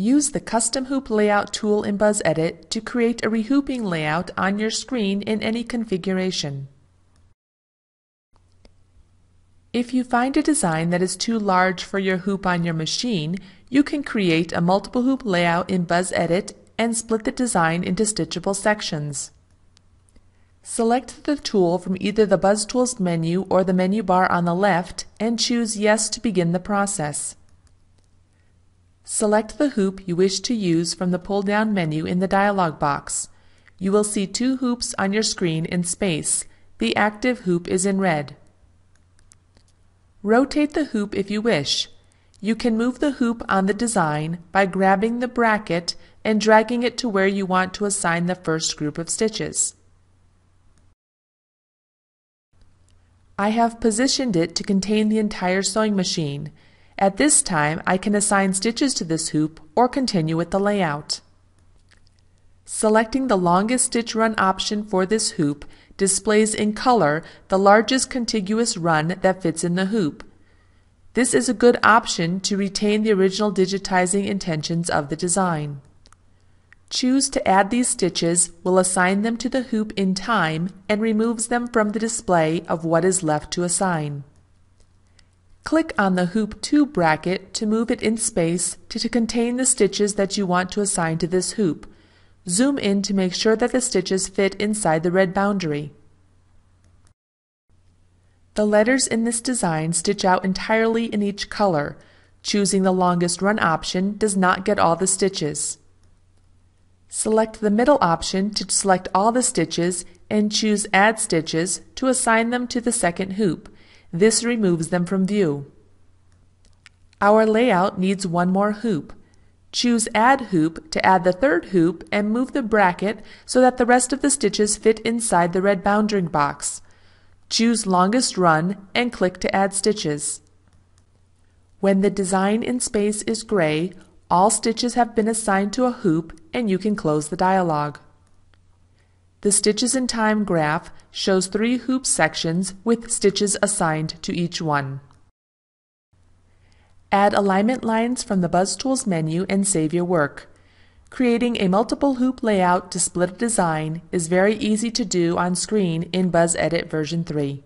Use the Custom Hoop Layout tool in BuzzEdit to create a rehooping layout on your screen in any configuration. If you find a design that is too large for your hoop on your machine, you can create a multiple hoop layout in BuzzEdit and split the design into stitchable sections. Select the tool from either the BuzzTools menu or the menu bar on the left and choose Yes to begin the process. Select the hoop you wish to use from the pull-down menu in the dialog box. You will see two hoops on your screen in space. The active hoop is in red. Rotate the hoop if you wish. You can move the hoop on the design by grabbing the bracket and dragging it to where you want to assign the first group of stitches. I have positioned it to contain the entire sewing machine. At this time, I can assign stitches to this hoop or continue with the layout. Selecting the longest stitch run option for this hoop displays in color the largest contiguous run that fits in the hoop. This is a good option to retain the original digitizing intentions of the design. Choose to add these stitches will assign them to the hoop in time and removes them from the display of what is left to assign. Click on the Hoop 2 bracket to move it in space to contain the stitches that you want to assign to this hoop. Zoom in to make sure that the stitches fit inside the red boundary. The letters in this design stitch out entirely in each color. Choosing the longest run option does not get all the stitches. Select the middle option to select all the stitches and choose Add Stitches to assign them to the second hoop. This removes them from view. Our layout needs one more hoop. Choose Add Hoop to add the third hoop and move the bracket so that the rest of the stitches fit inside the red bounding box. Choose Longest Run and click to add stitches. When the design in space is gray, all stitches have been assigned to a hoop and you can close the dialog. The Stitches in Time graph shows three hoop sections with stitches assigned to each one. Add alignment lines from the BuzzTools menu and save your work. Creating a multiple hoop layout to split a design is very easy to do on screen in BuzzEdit version 3.